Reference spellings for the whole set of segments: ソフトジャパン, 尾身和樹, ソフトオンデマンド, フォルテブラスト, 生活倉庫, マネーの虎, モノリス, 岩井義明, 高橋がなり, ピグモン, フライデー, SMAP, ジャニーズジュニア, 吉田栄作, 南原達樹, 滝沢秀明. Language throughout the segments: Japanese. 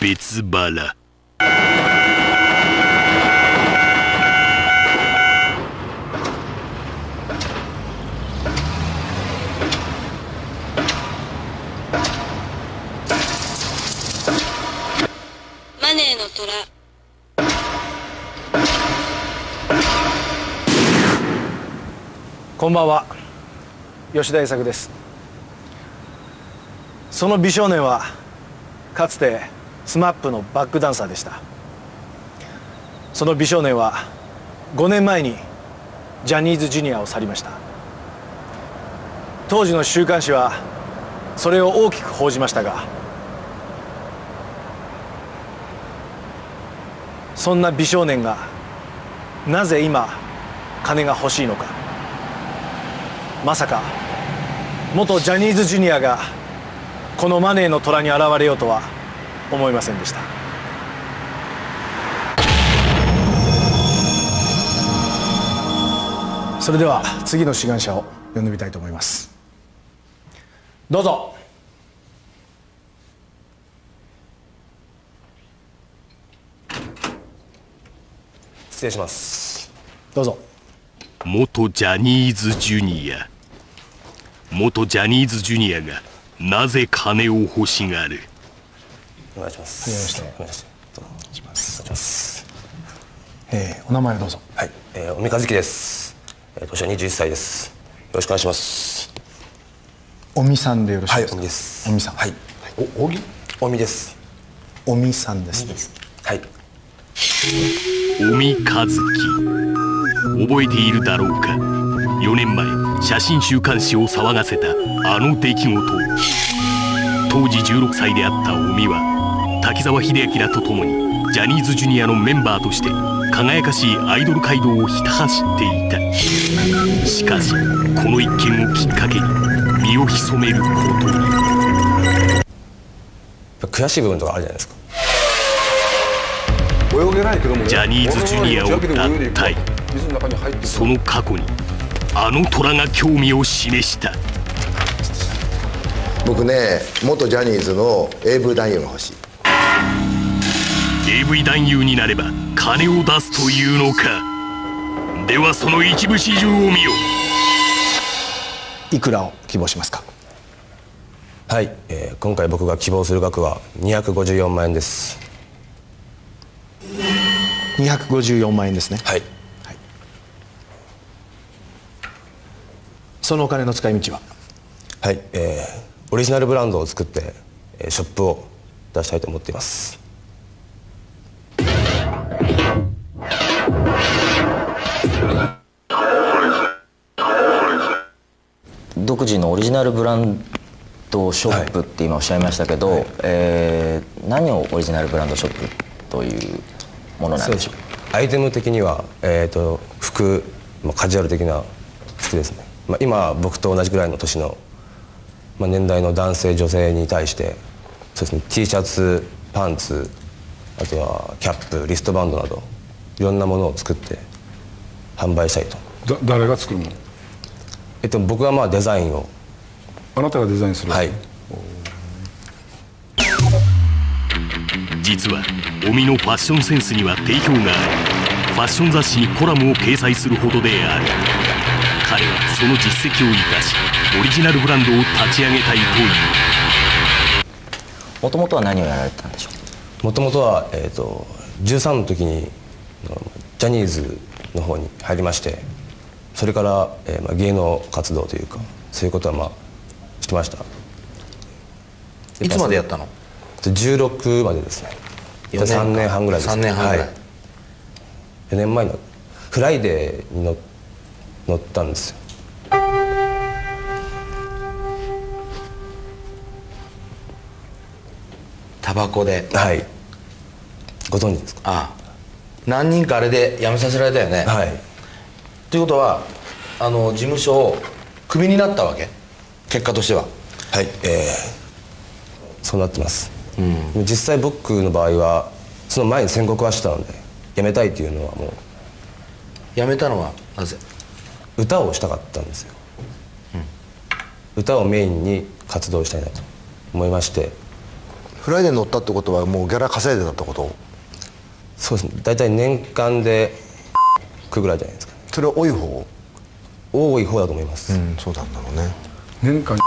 別腹。マネーの虎。こんばんは、吉田栄作です。その美少年はかつてSMAPのバックダンサーでした。その美少年は5年前にジャニーズジュニアを去りました。当時の週刊誌はそれを大きく報じましたが、そんな美少年がなぜ今金が欲しいのか。まさか元ジャニーズジュニアがこのマネーの虎に現れようとは思いませんでした。それでは次の志願者を呼んでみたいと思います。どうぞ。失礼します。どうぞ。元ジャニーズジュニア。元ジャニーズジュニアがなぜ金を欲しがる。お願いします。お願いします。お名前をどうぞ。はい、尾身和樹です。年は21歳です。よろしくお願いします。尾身さんでよろしいですか。はい、尾身です。尾身さん。はい。尾身です。尾身さんです。はい。尾身和樹、覚えているだろうか。4年前写真週刊誌を騒がせたあの出来事を、当時16歳であった尾身は滝沢秀明らと共にジャニーズジュニアのメンバーとして輝かしいアイドル街道をひた走っていた。しかしこの一件をきっかけに身を潜めることに。悔しい部分とかあるじゃないですか。ジャニーズジュニアを脱退。その過去にあの虎が興味を示した。僕ね、元ジャニーズの AV 男優が欲しい。AV 男優になれば金を出すというのか。ではその一部始終を見よう。いくらを希望しますか。はい、今回僕が希望する額は254万円です。254万円ですね。はい、はい、そのお金の使い道は。はい、オリジナルブランドを作ってショップを出したいと思っています。独自のオリジナルブランドショップって今おっしゃいましたけど、はい、何をオリジナルブランドショップというものなんでしょう。アイテム的には、服、カジュアル的な服ですね。今僕と同じぐらいの年の、年代の男性女性に対してそうですね、T シャツ、パンツ、あとはキャップ、リストバンドなどいろんなものを作って販売したいと。誰が作るもの。僕はデザインを。あなたがデザインする。はい。実は尾身のファッションセンスには定評があり、ファッション雑誌にコラムを掲載するほどである。彼はその実績を生かしオリジナルブランドを立ち上げたいという。もともとは何をやられてたんでしょう。もともとは、13の時にジャニーズの方に入りまして、それから、芸能活動というかそういうことはしてました。いつまでやったの。16までですね。3年半ぐらいですね。3年半ぐらい、はい、4年前の「フライデー」に乗ったんですよ。タバコで。はい、ご存知ですか。ああ、何人かあれで辞めさせられたよね。はい。ということは事務所をクビになったわけ、結果としては。はい、そうなってます。うん、実際僕の場合はその前に宣告はしたので、辞めたいというのはもう。辞めたのはなぜ。歌をしたかったんですよ。うん、歌をメインに活動したいなと思いまして、フライデーに乗ったってことはもうギャラ稼いでたってこと？そうですね、大体年間でくぐらいじゃないですか。それは多い方だと思います。うん、そうなんだろうね。年間って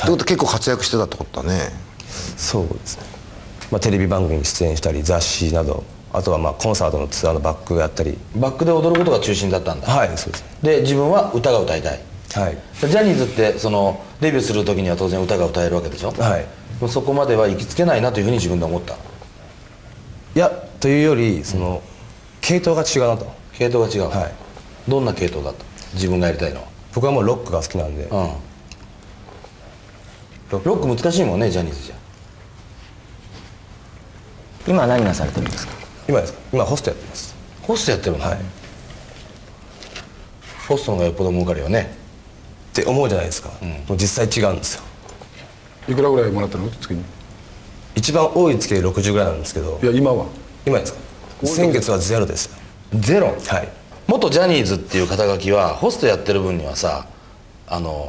ことは結構活躍してたってことだね。そうですね、まあ、テレビ番組に出演したり雑誌など、あとはまあコンサートのツアーのバックをやったり。バックで踊ることが中心だったんだ。はい、そうです。で自分は歌が歌いたい。はい。ジャニーズってそのデビューする時には当然歌が歌えるわけでしょ。はい。そこまでは行きつけないなというふうに自分で思った。いや、というよりその、系統が違うなと。系統が違う。はい。どんな系統だと自分がやりたいのは？僕はもうロックが好きなんで。うん。ロック難しいもんね、ジャニーズじゃ。今何なされてるんですか？今ですか？今ホストやってます。ホストやってるの？はい。ホストの方がよっぽど儲かるよねって思うじゃないですか。うん、実際違うんですよ。いくらぐらいもらったの？月に一番多い月で60ぐらいなんですけど。いや、今は？今ですか？先月はゼロです。ゼロ？はい。元ジャニーズっていう肩書きはホストやってる分にはさ、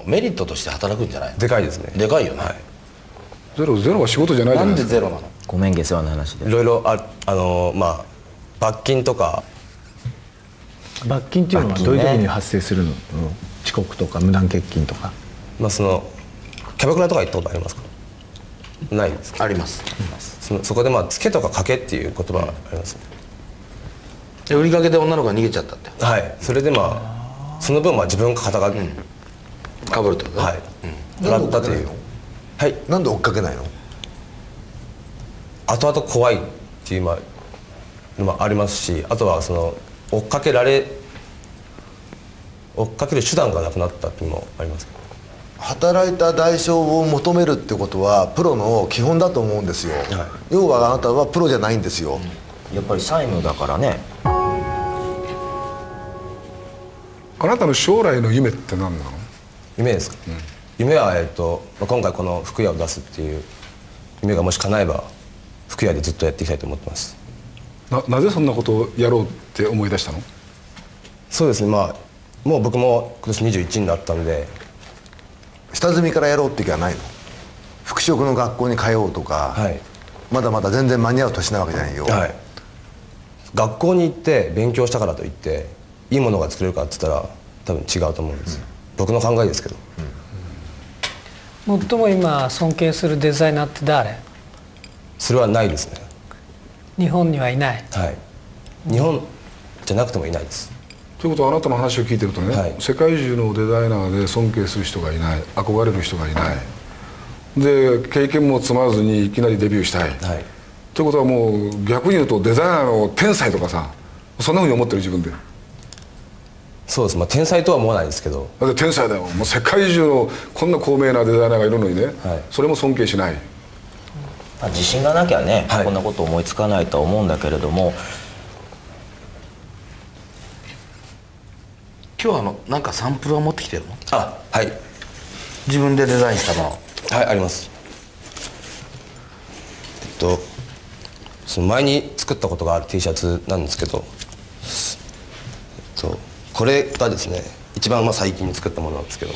メリットとして働くんじゃない？でかいですね。でかいよね。はい。ゼロは仕事じゃないじゃないですか。なんでゼロなの？ごめん、下世話な話で。いろいろまあ罰金とか。罰金っていうのはどういう時に発生するの？うん、遅刻とか無断欠勤とか。まあそのキャバクラとか行ったことありますか？ないですか？あります。そこでまあつけとかかけっていう言葉がありますね。で売りかけで女の子が逃げちゃったって。はい。それでまあその分まあ自分が肩がかぶるってこと。はい。払ったという。はい。なんで追っかけないの？後々怖いっていうのもありますし、あとはその追っかける手段がなくなったっていうのもありますけど。働いた代償を求めるってことはプロの基本だと思うんですよ。はい、要はあなたはプロじゃないんですよ。やっぱり債務だからね。あなたの将来の夢って何なの？夢ですか？うん、夢は今回この「福屋」を出すっていう夢がもし叶えば福屋でずっとやっていきたいと思ってます。 なぜそんなことをやろうって思い出したの？そうですね、まあもう僕も今年21になったんで。下積みからやろうって気はないの？服飾の学校に通おうとか。はい、まだまだ全然間に合う年なわけじゃないよ。はい、学校に行って勉強したからといっていいものが作れるかって言ったら多分違うと思うんです。うん、僕の考えですけど。うん、最も今尊敬するデザイナーって誰？それはないですね。日本にはいない。はい。日本じゃなくてもいないです。ということはあなたの話を聞いてるとね、はい、世界中のデザイナーで尊敬する人がいない、憧れる人がいないで、経験も積まずにいきなりデビューしたい、はい、ということはもう逆に言うとデザイナーの天才とかさ、そんなふうに思ってる自分で。そうです、まあ、天才とは思わないですけど。だって天才だよ、もう世界中のこんな高名なデザイナーがいるのにね、はい、それも尊敬しない。自信がなきゃね、はい、こんなこと思いつかないとは思うんだけれども。今日なんかサンプルを持ってきてるの？あ、はい。自分でデザインしたもの。はい、あります。その前に作ったことがある T シャツなんですけど、これがですね、一番まあ最近に作ったものなんですけど、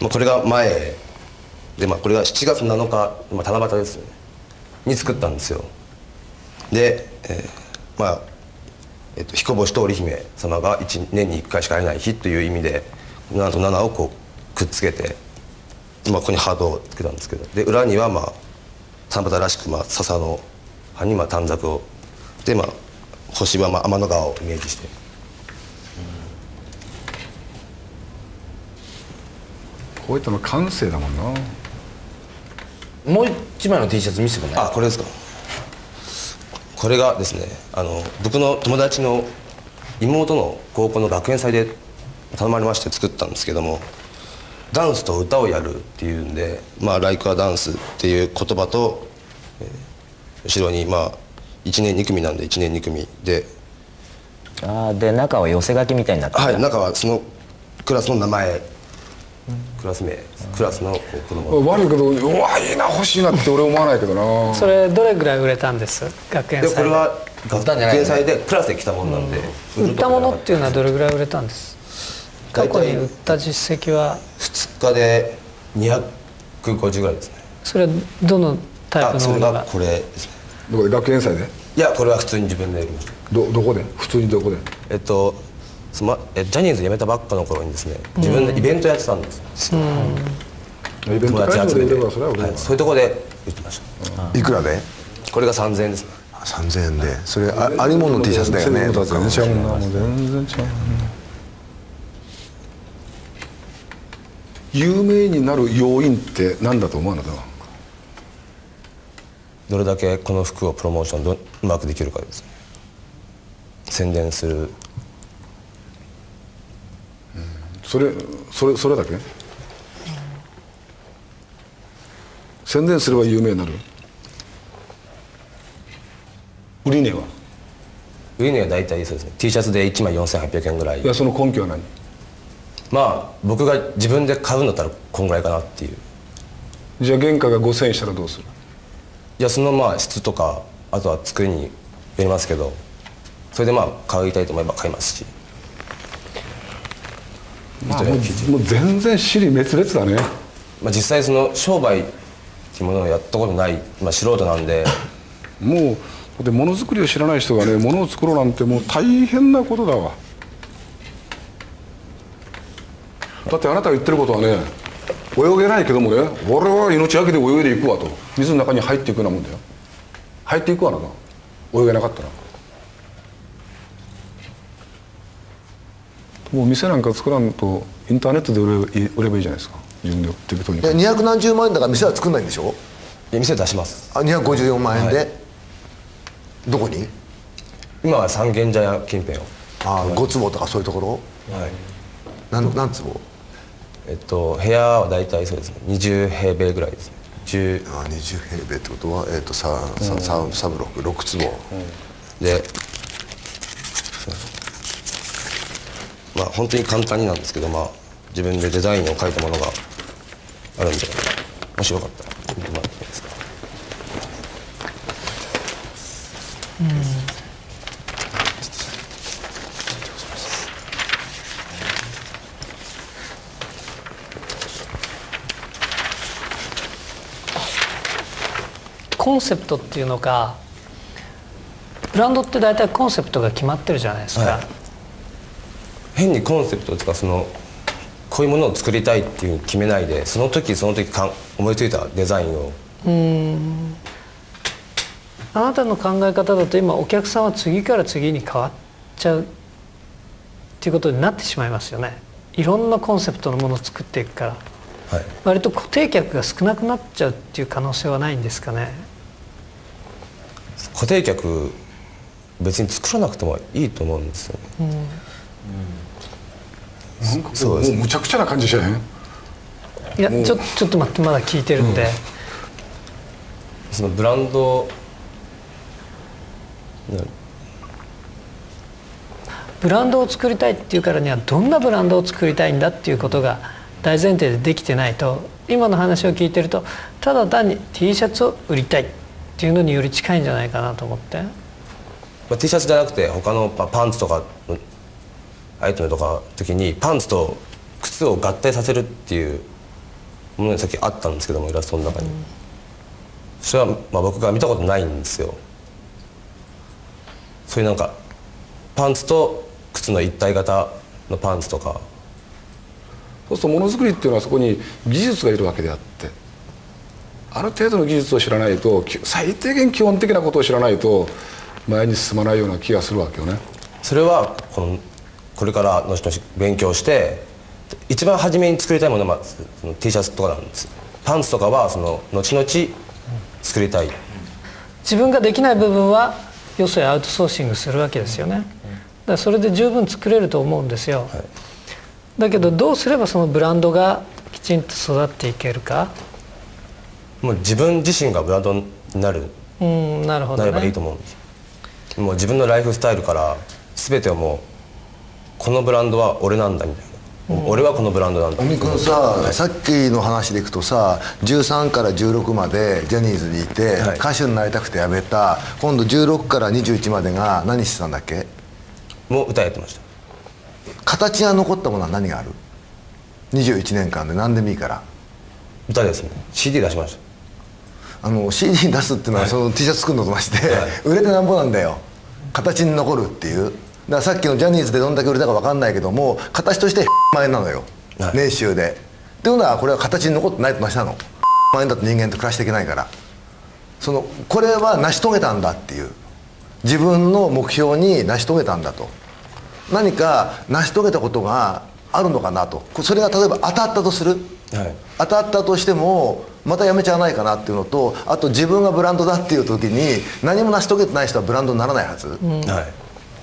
まあ、これが前で、まあ、これが7月7日、まあ、七夕ですよね、に作ったんですよ。で、まあ彦星と織姫様が年に1回しか会えない日という意味で7と7をこうくっつけて、まあ、ここにハートをつけたんですけど、で裏にはまあ七夕らしく、まあ、笹の葉にまあ短冊をで、まあ、星はまあ天の川をイメージして。こういったの感性だもんな。もう一枚の T シャツ見せてくれない？あ、これですか？これがですね、僕の友達の妹の高校の学園祭で頼まれまして作ったんですけども、ダンスと歌をやるっていうんで「まあ、ライクはダンス」っていう言葉と、後ろにまあ1年2組なんで1年2組で、あで中は寄せ書きみたいになってる。はい、中はそのクラスの名前、クラスの子供。悪いけど、うわいいな、欲しいなって俺思わないけどな。それどれぐらい売れたんです？学園祭で。これは学園祭でクラスで来たもんなんで。売ったものっていうのはどれぐらい売れたんです？過去に売った実績は2日で250ぐらいですね。それはどのタイプの。それがこれですね。どこで、学園祭で？いや、これは普通に自分でやりました。どこで、普通にどこで？ジャニーズ辞めたばっかの頃にですね、自分でイベントやってたんですよ。イベント集めて、そういうとこで売ってました。いくらで？これが3000円ですね。3000円で、それありもの T シャツだよね。全然違うな。全然違う。有名になる要因って何だと思うの？どれだけこの服をプロモーションうまくできるかですね。宣伝する。それだけ？宣伝すれば有名になる。売り値は大体そうですね。 T シャツで1枚4800円ぐらい。いや、その根拠は何？まあ僕が自分で買うんだったらこんぐらいかなっていう。じゃあ原価が5000円したらどうする？いや、そのまあ質とか、あとは作りによりますけど、それでまあ買いたいと思えば買いますし。もう全然支離滅裂だね。まあ実際その商売っていうものをやったことない、まあ、素人なんでもうでものづくりを知らない人がね、ものを作ろうなんてもう大変なことだわ。だってあなたが言ってることはね、泳げないけどもね、俺は命がけで泳いでいくわと、水の中に入っていくようなもんだよ。入っていくわな、泳げなかったら。もう店なんか作らんとインターネットで売ればいいじゃないですか、自分で売ってる人に。200何十万円だから店は作んないんでしょ？いや、店出します。あ、254万円で、はい。どこに？今は三軒茶屋近辺を。ああ、5坪とかそういうところ。はい。何坪？部屋は大体そうですね、20平米ぐらいですね。ああ、20平米ってことは336坪で、まあ本当に簡単になんですけど、まあ自分でデザインを描いたものがあるんで、もしよかったら見てもらっていいですか？コンセプトっていうのか、ブランドって大体コンセプトが決まってるじゃないですか。はい、変にコンセプトとか、そのこういうものを作りたいっていう決めないで、その時その時思いついたデザインを。あなたの考え方だと今お客さんは次から次に変わっちゃうっていうことになってしまいますよね。いろんなコンセプトのものを作っていくから、はい、割と固定客が少なくなっちゃうっていう可能性はないんですかね。固定客別に作らなくてもいいと思うんですよね。なんかもうむちゃくちゃな感じじゃない？いや、ちょっと待って、まだ聞いてるんで、そのブランド。ブランドを作りたいっていうからには、どんなブランドを作りたいんだっていうことが大前提でできてないと、今の話を聞いてるとただ単に T シャツを売りたいっていうのにより近いんじゃないかなと思って、まあ、T シャツじゃなくて他のパンツとかアイテムとか時に、パンツと靴を合体させるっていうものにさっきあったんですけども、イラストの中に、それはまあ僕が見たことないんですよ。そういうなんかパンツと靴の一体型のパンツとか。そうするとものづくりっていうのはそこに技術がいるわけであって、ある程度の技術を知らないと、最低限基本的なことを知らないと前に進まないような気がするわけよね。それはこれからの勉強して、一番初めに作りたいものはその T シャツとかなんです。パンツとかはその後々作りたい。自分ができない部分は要するにアウトソーシングするわけですよね。だからそれで十分作れると思うんですよ。はい、だけどどうすればそのブランドがきちんと育っていけるか。もう自分自身がブランドになる。なるほどね。なればいいと思うんです。もう自分のライフスタイルから全てを、もうこのブランドは俺なんだみたいな。俺はこのブランドなんだ。海君さ、はい、さっきの話でいくとさ、13から16までジャニーズにいて、はい、歌手になりたくて辞めた。今度16から21までが何してたんだっけ？もう歌やってました。形が残ったものは何がある？21年間で何でもいいから。歌ですね。 CD 出しました。CD に出すっていうのはその T シャツ作るのとまして売れてなんぼなんだよ、形に残るっていう。だからさっきのジャニーズでどんだけ売れたか分かんないけども、形として万円なのよ、年収で。っていうのはこれは形に残ってないとましなの。万円だと人間と暮らしていけないから、そのこれは成し遂げたんだっていう、自分の目標に成し遂げたんだと、何か成し遂げたことがあるのかなと。それが例えば当たったとする、当たったとしてもまたやめちゃわないかなっていうのと、あと自分がブランドだっていう時に何も成し遂げてない人はブランドにならないはず。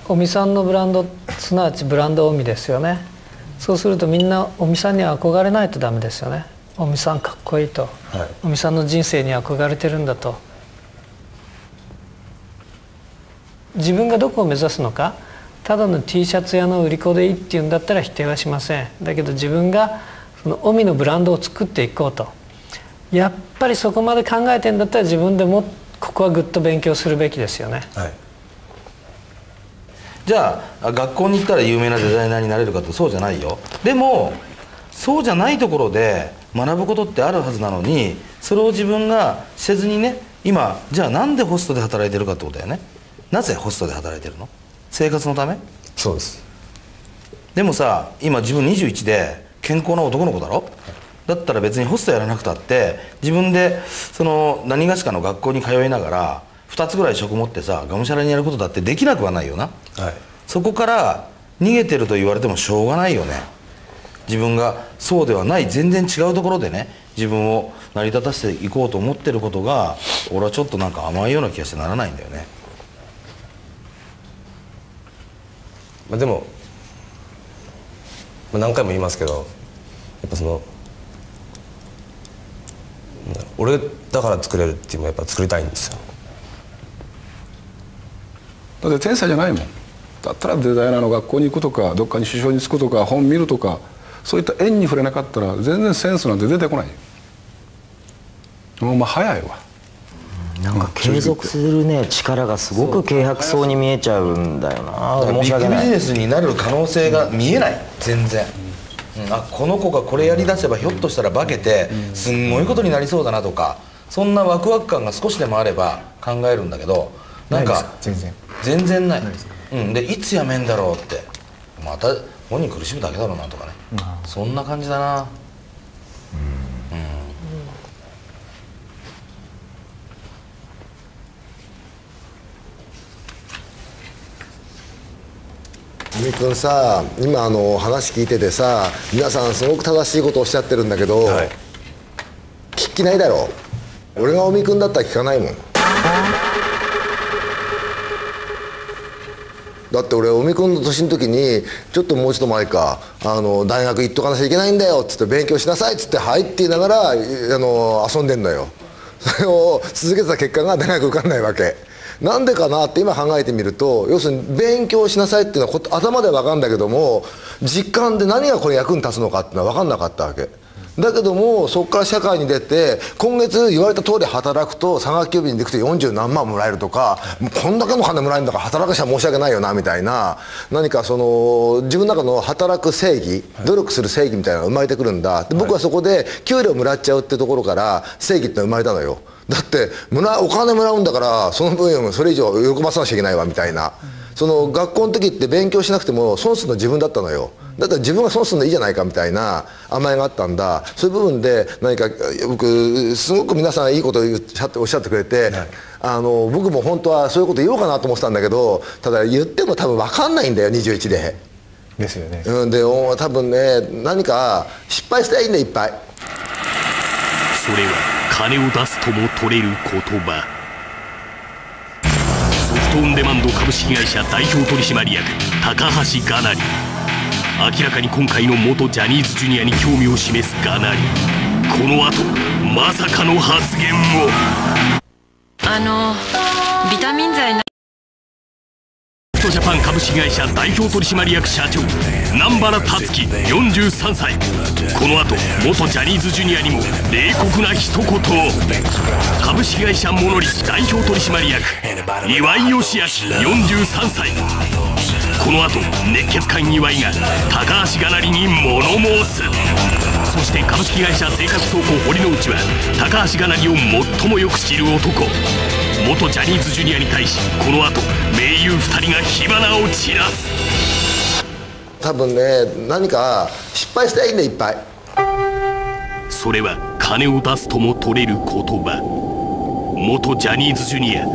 尾身さんのブランド、すなわちブランド尾身ですよね。そうするとみんな尾身さんには憧れないとダメですよね。尾身さんかっこいいと、尾身さんの人生に憧れてるんだと。自分がどこを目指すのか、ただの T シャツ屋の売り子でいいっていうんだったら否定はしません。だけど自分がその尾身のブランドを作っていこうと、やっぱりそこまで考えてんだったら自分でもここはぐっと勉強するべきですよね。じゃあ学校に行ったら有名なデザイナーになれるかと、そうじゃないよ。でもそうじゃないところで学ぶことってあるはずなのに、それを自分がせずにね、今じゃあなんでホストで働いてるかってことだよね。なぜホストで働いてるの？生活のため？そうです。でもさ、今自分21で健康な男の子だろ。だったら別にホストやらなくたって自分でその何がしかの学校に通いながら2つぐらい職持ってさ、がむしゃらにやることだってできなくはないよな、そこから逃げてると言われてもしょうがないよね。自分がそうではない、全然違うところでね、自分を成り立たせていこうと思ってることが、俺はちょっとなんか甘いような気がしてならないんだよね。まあでも、何回も言いますけど、やっぱその俺だから作れるっていうのもやっぱ作りたいんですよ。だって天才じゃないもん。だったらデザイナーの学校に行くとか、どっかに就職に就くとか、本見るとか、そういった縁に触れなかったら全然センスなんて出てこない。もうまあ早いわ。なんか継続するね、力がすごく軽薄そうに見えちゃうんだよな。ビッグビジネスになる可能性が見えない、全然。あ、この子がこれやりだせばひょっとしたら化けてすんごいことになりそうだなとか、そんなワクワク感が少しでもあれば考えるんだけど、なんか全然ない。でいつやめんだろうって、また本人苦しむだけだろうなとかね、そんな感じだな。尾身君さ、今話聞いててさ、皆さんすごく正しいことをおっしゃってるんだけど、聞きないだろ。俺が尾身君だったら聞かないもん。だって俺尾身君の年の時に、ちょっともうちょっと前か、大学行っとかなきゃいけないんだよっつって、勉強しなさいっつって「はい」って言いながら遊んでんのよ。それを続けてた結果が大学受かんないわけ。なんでかなって今考えてみると、要するに勉強しなさいっていうのは頭では分かんだけども、実感で何がこれ役に立つのかっていうのは分かんなかったわけだけども、そこから社会に出て今月言われた通り働くと3学級便でくて40何万もらえるとか、こんだけの金もらえるんだから働かしちゃ申し訳ないよなみたいな、何かその自分の中の働く正義、努力する正義みたいなのが生まれてくるんだ。で僕はそこで給料もらっちゃうってところから正義ってのは生まれたのよ。だってお金もらうんだから、その分それ以上喜ばさなきゃいけないわみたいな。その学校の時って勉強しなくても損するの自分だったのよ。だったら自分が損するのいいじゃないかみたいな甘えがあったんだ。そういう部分で何か僕すごく皆さんいいことをおっしゃってくれて、僕も本当はそういうこと言おうかなと思ってたんだけど、ただ言っても多分分かんないんだよ、21で。ですよね。で多分ね、何か失敗したらいいんだよ、いっぱい。それは金を出すとも取れる言葉。ソフトオンデマンド株式会社代表取締役高橋がなり、明らかに今回の元ジャニーズジュニアに興味を示すがなり、この後まさかの発言を。ビタミン剤な。ソフトジャパン株式会社代表取締役社長南原達樹43歳。この後元ジャニーズジュニアにも冷酷な一言を。株式会社モノリス代表取締役岩井義明43歳。この後熱血漢岩井が高橋がなりに物申す。そして株式会社生活倉庫堀之内は高橋がなりを最もよく知る男。元ジャニーズジュニアに対し、この後盟友2人が火花を散らす。多分ね、何か失敗したいんだ、いっぱい。それは金を出すとも取れる言葉、元ジャニーズジュニア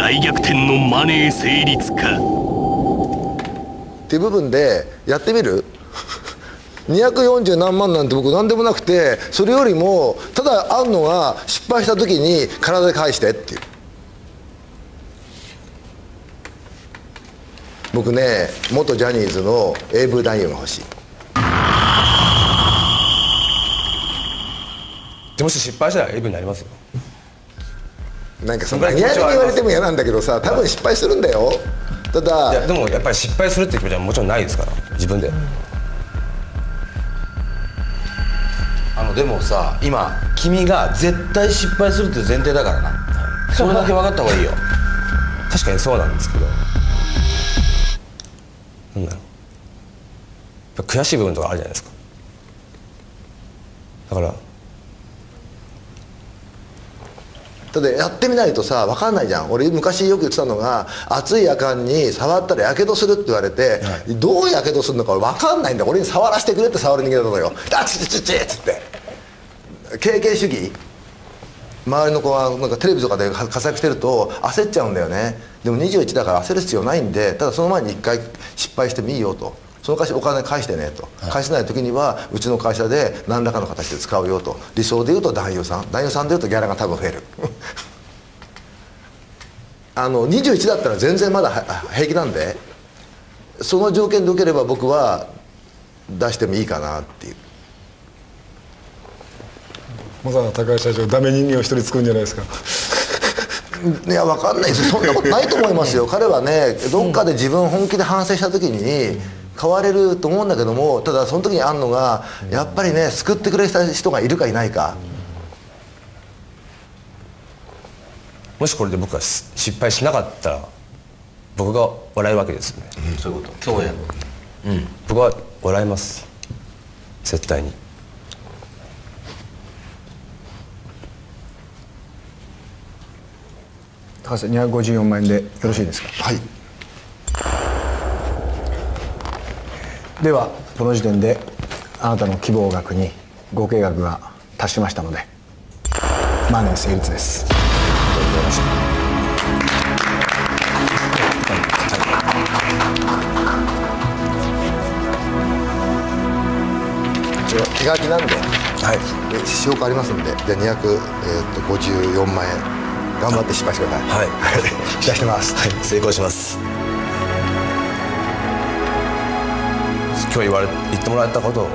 大逆転のマネー成立かっていう部分でやってみる。240何万なんて僕何でもなくて、それよりもただあんのが失敗した時に体で返してっていう。僕ね、元ジャニーズの AV 男優が欲しい。もし失敗したら AV になりますよ。なんかそんなにやりに言われても嫌なんだけどさ、多分失敗するんだよ。ただいや、でもやっぱり失敗するって気持ちはもちろんないですから、自分で。でもさ、今君が絶対失敗するって前提だからな、はい、それだけ分かった方がいいよ。確かにそうなんですけど、なんだろう、悔しい部分とかあるじゃないですか。だからだってやってみないとさ分かんないじゃん。俺昔よく言ってたのが、熱いやかんに触ったらやけどするって言われて、はい、どうやけどするのか分かんないんだ。俺に触らせてくれって触る人間だったのよ。あちちちちっつって。経験主義、周りの子はなんかテレビとかで活躍してると焦っちゃうんだよね。でも21だから焦る必要ないんで、ただその前に一回失敗してもいいよと、その代わりお金返してねと、返せない時にはうちの会社で何らかの形で使うよと。理想でいうと男優さん、男優さんでいうとギャラが多分増える。21だったら全然まだ平気なんで、その条件でよければ僕は出してもいいかなっていう。まさか高橋社長ダメ人間を一人作るんじゃないですか。いや分かんないです、そんなことないと思いますよ。彼はね、どっかで自分本気で反省した時に変われると思うんだけども、ただその時にあんのがやっぱりね、救ってくれた人がいるかいないか。もしこれで僕が失敗しなかったら僕が笑うわけですよね、うん、そういうこと。そうや、うん、僕は笑います、絶対に。高橋さん、254万円でよろしいですか。はい、ではこの時点であなたの希望額に合計額が達しましたのでマネー成立です。手書きなんで、はい、証拠ありますので、じゃあ254万円頑張って失敗してください。はい、期待してます。はい、成功します。今日言ってもらえたことを、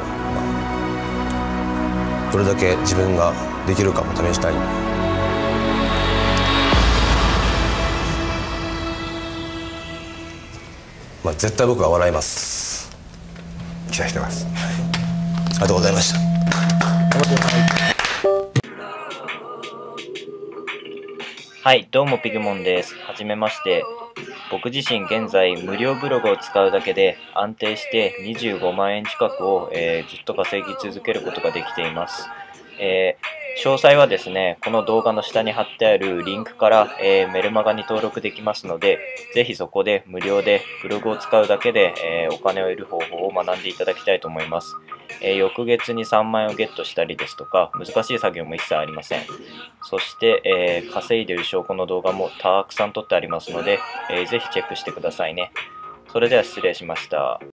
どれだけ自分ができるかも試したい。まあ絶対僕は笑います。期待してます。はい、ありがとうございました。はい、どうもピグモンです。はじめまして。僕自身現在無料ブログを使うだけで安定して25万円近くを、ずっと稼ぎ続けることができています。詳細はですね、この動画の下に貼ってあるリンクから、メルマガに登録できますので、ぜひそこで無料でブログを使うだけで、お金を得る方法を学んでいただきたいと思います。翌月に3万円をゲットしたりですとか、難しい作業も一切ありません。そして、稼いでいる証拠の動画もたくさん撮ってありますので、ぜひチェックしてくださいね。それでは失礼しました。